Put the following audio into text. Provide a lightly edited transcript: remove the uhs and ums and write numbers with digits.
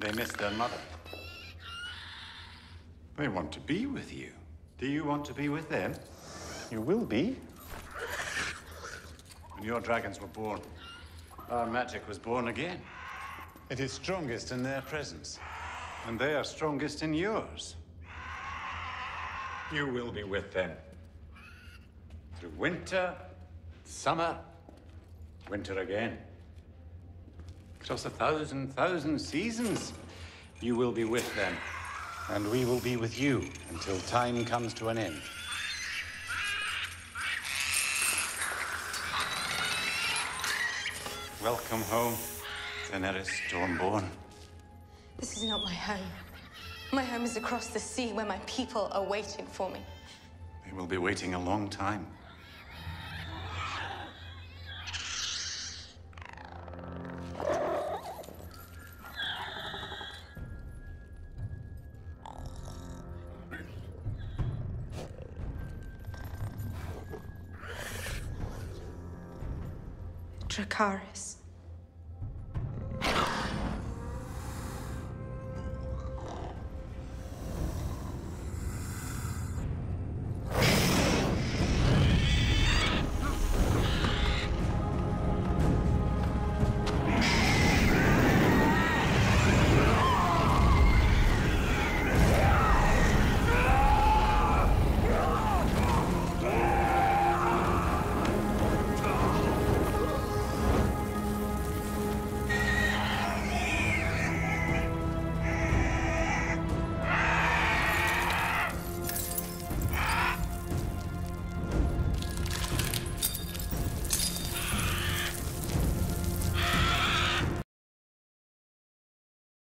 They miss their mother. They want to be with you. Do you want to be with them? You will be. When your dragons were born, our magic was born again. It is strongest in their presence, and they are strongest in yours. You will be with them. Through winter, summer, winter again. Across 1,000,000 seasons, you will be with them. And we will be with you until time comes to an end. Welcome home, Daenerys Stormborn. This is not my home. My home is across the sea, where my people are waiting for me. They will be waiting a long time. Dracarys.